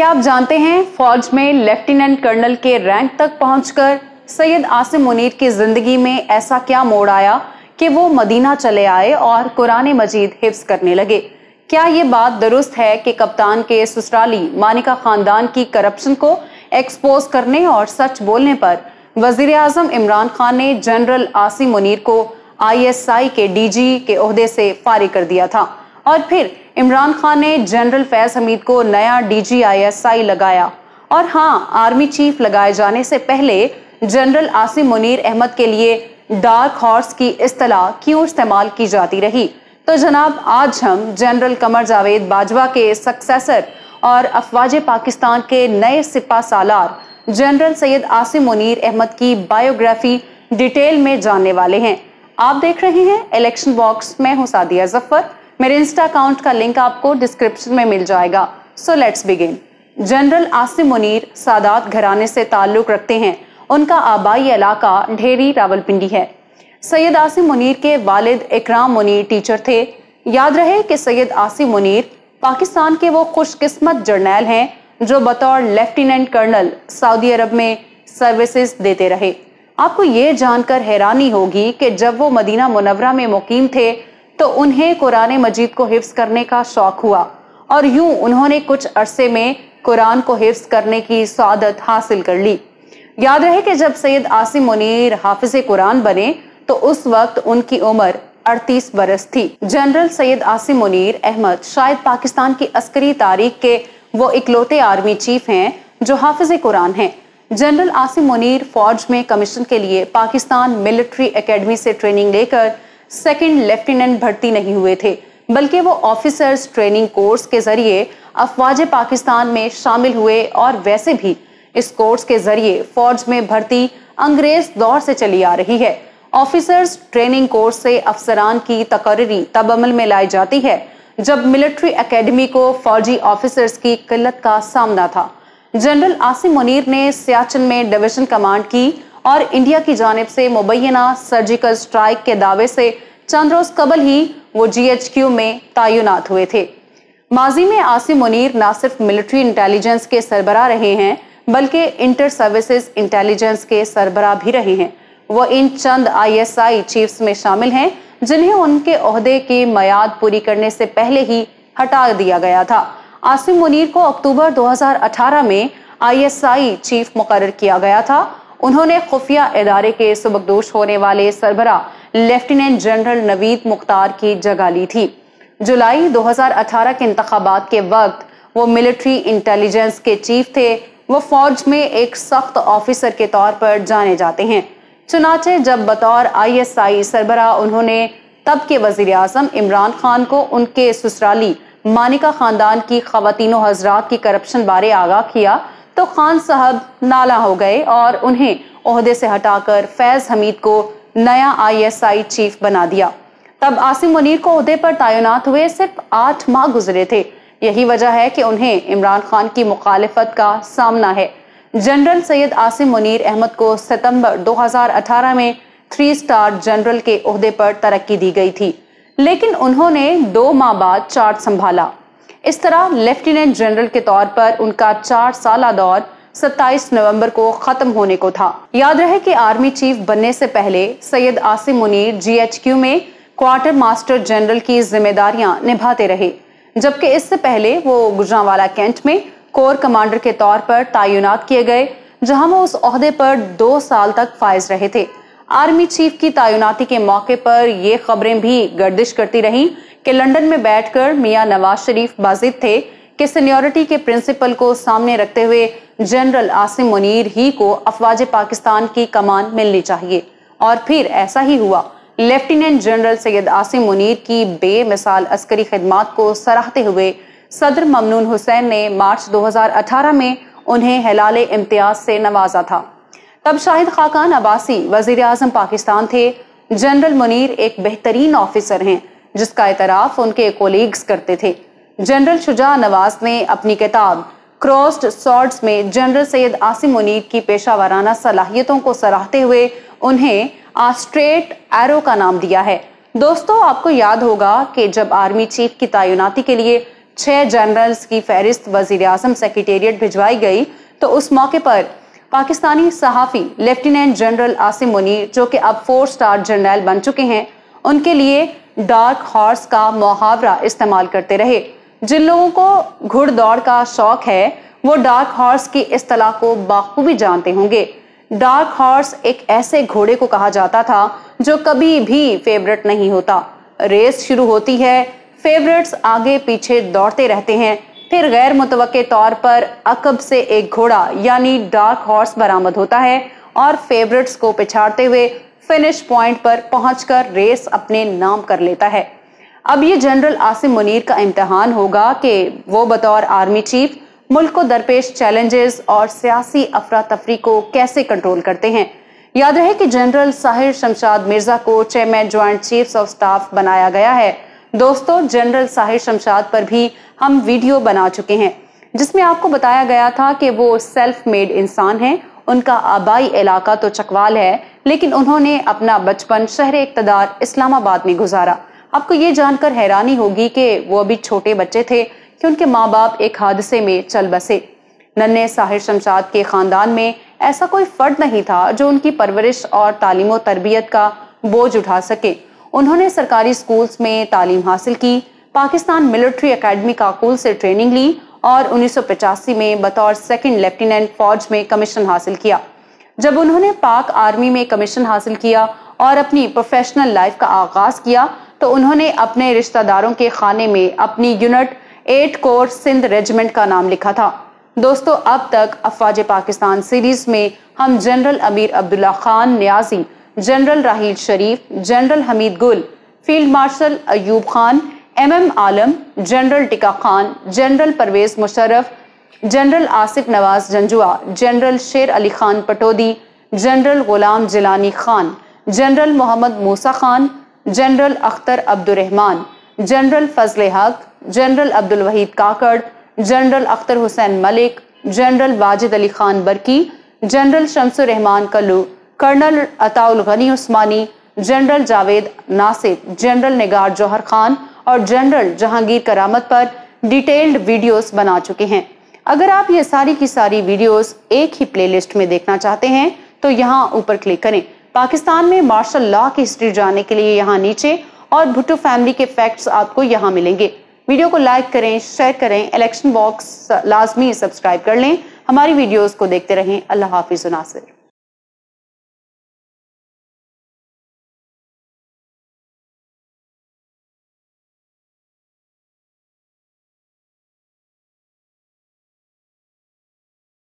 क्या आप जानते हैं फौज में लेफ्टिनेंट कर्नल के रैंक तक पहुंचकर सैयद आसिम मुनीर की जिंदगी में ऐसा क्या मोड़ आया कि वो मदीना चले आए और कुरान मजीद हिफ्ज करने लगे। क्या ये बात दुरुस्त है कि कप्तान के ससुराली मानिका खानदान की करप्शन को एक्सपोज करने और सच बोलने पर वजीर आजम इमरान खान ने जनरल आसिम मुनीर को ISI के DG के ओहदे से फारिग कर दिया था और फिर इमरान खान ने जनरल फैज हमीद को नया DG ISI लगाया। और हाँ, आर्मी चीफ लगाए जाने से पहले जनरल आसिम मुनीर अहमद के लिए डार्क हॉर्स की इस्तलाह क्यों इस्तेमाल की जाती रही? तो जनाब, आज हम जनरल कमर जावेद बाजवा के सक्सेसर और अफवाज पाकिस्तान के नए सिपा सालार जनरल सैयद आसिम मुनीर अहमद की बायोग्राफी डिटेल में जानने वाले हैं। आप देख रहे हैं इलेक्शन बॉक्स, में हूँ सादिया जफर। मेरे इंस्टा अकाउंट का लिंक आपको डिस्क्रिप्शन में मिल जाएगा। So let's begin. General Asim Munir सादात घराने से ताल्लुक़ रखते हैं। उनका आबाई इलाका ढेरी रावलपिंडी है। सैयद आसिम मुनीर के वालिद इकराम मुनीर टीचर थे। याद रहे कि सैयद आसिम मुनीर पाकिस्तान के वो खुशकिस्मत जर्नैल हैं जो बतौर लेफ्टिनेंट कर्नल सऊदी अरब में सर्विसेज देते रहे। आपको ये जानकर हैरानी होगी कि जब वो मदीना मुनव्वरा में मुकीम थे तो उन्हें कुरान मजीद को हिफ्ज़ करने का शौक़ हुआ और यूं उन्होंने कुछ अरसे में कुरान को हिफ्ज़ करने की सआदत हासिल कर ली। याद रहे कि जब सैयद आसिम मुनीर हाफिज़ कुरान बने तो उस वक्त उनकी उम्र 38 बरस थी। जनरल सैयद आसिम मुनीर अहमद शायद पाकिस्तान की अस्करी तारीख के वो इकलौते आर्मी चीफ हैं जो हाफिज़ कुरान हैं। जनरल आसिम मुनीर फौज में कमीशन के लिए पाकिस्तान मिलिट्री एकेडमी से ट्रेनिंग लेकर सेकंड लेफ्टिनेंट भर्ती नहीं हुए थे, बल्कि वो ऑफिसर्स ट्रेनिंग कोर्स के जरिए अफवाज पाकिस्तान में शामिल हुए। और वैसे भी इस कोर्स के जरिए फौज में भर्ती अंग्रेज दौर से चली आ रही है। ऑफिसर्स ट्रेनिंग कोर्स से अफसरान की तकरीरी तब अमल में लाई जाती है जब मिलिट्री एकेडमी को फौजी ऑफिसर्स की किल्लत का सामना था। जनरल आसिम मुनीर ने सियाचिन में डिवीजन कमांड की और इंडिया की जानिब से मुबैना सर्जिकल स्ट्राइक के दावे से चंद रोज कबल ही वो GHQ में तैनात हुए थे। माजी में आसिम मुनीर ना सिर्फ मिलिट्री इंटेलिजेंस के सरबराह रहे हैं, बल्कि इंटर सर्विसेज इंटेलिजेंस के सरबराह भी रहे हैं। वो इन चंद ISI चीफ्स में शामिल हैं जिन्हें उनके ओहदे की मयाद पूरी करने से पहले ही हटा दिया गया था। आसिम मुनीर को अक्टूबर 2018 में ISI चीफ मुकर्रर किया गया था। उन्होंने खुफिया इदारे के सबकदोश होने वाले सरबरा लेफ्टिनेंट जनरल नवीद मुख्तार की जगह ली थी। जुलाई 2018 के इंतखाबात के वक्त वो मिलिट्री इंटेलिजेंस के चीफ थे। वो फौज में एक सख्त ऑफिसर के तौर पर जाने जाते हैं। चुनाचे जब बतौर ISI सरबरा उन्होंने तब के वजीर आजम इमरान खान को उनके ससुराली मानिका खानदान की खवातीनों हजरात की करप्शन बारे आगाह किया तो खान साहब नाला हो गए और उन्हें ओहदे से हटाकर फैज हमीद को नया ISI चीफ बना दिया। तब आसिम मुनीर को ओहदे पर तैनात हुए सिर्फ 8 माह गुजरे थे। यही वजह है कि उन्हें इमरान खान की मुखालिफत का सामना है। जनरल सैयद आसिम मुनीर अहमद को सितंबर 2018 में 3-स्टार जनरल के ओहदे पर तरक्की दी गई थी, लेकिन उन्होंने 2 माह बाद चार्ज संभाला। इस तरह लेफ्टिनेंट जनरल के तौर पर उनका 4 साला दौर 27 नवंबर को खत्म होने को था। याद रहे कि आर्मी चीफ बनने से पहले सैयद आसिम मुनीर GHQ में क्वार्टर मास्टर जनरल की जिम्मेदारियां निभाते रहे, जबकि इससे पहले वो गुजरांवाला कैंट में कोर कमांडर के तौर पर तैनात किए गए, जहां वो उस ओहदे पर 2 साल तक फायज रहे थे। आर्मी चीफ की तैनाती के मौके पर ये खबरें भी गर्दिश करती रहीं कि लंदन में बैठकर मियां नवाज शरीफ बाजिद थे कि सीनियरिटी के प्रिंसिपल को सामने रखते हुए जनरल आसिम मुनीर ही को अफवाज पाकिस्तान की कमान मिलनी चाहिए। और फिर ऐसा ही हुआ। लेफ्टिनेंट जनरल सैयद आसिम मुनीर की बेमिसाल अस्करी खिदमात को सराहते हुए सदर ममनून हुसैन ने मार्च 2018 में उन्हें हिलाले इम्तियाज से नवाजा था। तब शाहिद खाकान अबासी वजीर आजम पाकिस्तान थे। जनरल मुनीर एक बेहतरीन ऑफिसर हैं जिसका एतराफ उनके कोलीग्स करते थे। जनरल शुजा नवाज ने अपनी किताब क्रॉस्ड सॉर्ड्स में जनरल सैयद आसिम मुनीर की पेशा वाराना सलाहियतों को सराहते हुए उन्हें स्ट्रेट एरो का नाम दिया है। दोस्तों, आपको याद होगा कि जब आर्मी चीफ की तैनाती के लिए 6 जनरल्स की फहरिस्त वज़ीर आज़म सेक्रेटेरिएट भिजवाई गई तो उस मौके पर पाकिस्तानी सहाफ़ी लेफ्टिनेंट जनरल आसिम मुनीर जो कि अब 4-स्टार जनरल बन चुके हैं उनके लिए डार्क हॉर्स का मुहावरा इस्तेमाल करते रहे। जिन लोगों को घुड़ दौड़ का शौक़ है वो डार्क हॉर्स की इस्तलाह को बाखूबी जानते होंगे। डार्क हॉर्स एक ऐसे घोड़े को कहा जाता था जो कभी भी फेवरेट नहीं होता। रेस शुरू होती है, फेवरेट्स आगे पीछे दौड़ते रहते हैं, फिर गैर मुतवक्के तौर पर अकब से एक घोड़ा यानी डार्क हॉर्स बरामद होता है और फेवरेट्स को पिछाड़ते हुए फिनिश पॉइंट पर पहुंचकर रेस अपने नाम कर लेता है। अब ये जनरल आसिम मुनीर का इम्तिहान होगा कि वो बतौर आर्मी चीफ मुल्क को दरपेश चैलेंजेस और सियासी अफरा तफरी को कैसे कंट्रोल करते हैं। याद रहे कि जनरल साहिर शमशाद मिर्जा को chairman joint chiefs of staff बनाया गया है। दोस्तों, जनरल साहिर शमशाद पर भी हम वीडियो बना चुके हैं जिसमें आपको बताया गया था कि वो सेल्फ मेड इंसान हैं। उनका आबाई इलाका तो चकवाल है लेकिन उन्होंने अपना बचपन शहर इक्तदार इस्लामाबाद में गुजारा। आपको ये जानकर हैरानी होगी कि वो अभी छोटे बच्चे थे कि उनके माँ बाप एक हादसे में चल बसे। नन्हे साहिर शमशाद के ख़ानदान में ऐसा कोई फर्द नहीं था जो उनकी परवरिश और तालीम व तरबियत का बोझ उठा सके। उन्होंने सरकारी स्कूल्स में तालीम हासिल की, पाकिस्तान मिलिट्री एकेडमी काकुल से ट्रेनिंग ली और 1985 में बतौर सेकंड लेफ्टिनेंट फौज में कमीशन हासिल किया। जब उन्होंने पाक आर्मी में कमीशन हासिल किया और अपनी प्रोफेशनल लाइफ का आगाज़ किया तो उन्होंने अपने रिश्तेदारों के खाने में अपनी यूनिट 8 कोर सिंध रेजिमेंट का नाम लिखा था। दोस्तों, अब तक अफवाज पाकिस्तान सीरीज में हम general Amir Abdullah Khan Niazi, general Raheel Sharif, general Hamid Gul, field marshal Ayub Khan, MM Alam, general Tikka Khan, general Pervez Musharraf, general Asif Nawaz Janjua, general Sher Ali Khan Pataudi, general Ghulam Jilani Khan, general Mohammad Musa Khan, general Akhtar Abdulrahman, general Fazal Haq, general Abdulwaheed Kakar, general Akhtar Hussain Malik, general Wajid Ali Khan Burki, general Shamsurrahman Kullu, colonel Ataul Ghani उस्मानी, जनरल जावेद नासिर, जनरल निगार जौहर खान और जनरल जहांगीर करामत पर डिटेल्ड वीडियोस बना चुके हैं। अगर आप ये सारी की सारी वीडियोस एक ही प्लेलिस्ट में देखना चाहते हैं तो यहाँ ऊपर क्लिक करें। पाकिस्तान में मार्शल लॉ की हिस्ट्री जानने के लिए यहाँ नीचे और भुट्टो फैमिली के फैक्ट्स आपको यहाँ मिलेंगे। वीडियो को लाइक करें, शेयर करें, इलेक्शन बॉक्स लाजमी सब्सक्राइब कर लें। हमारी वीडियोस को देखते रहें। अल्लाह हाफिज़ नासिर।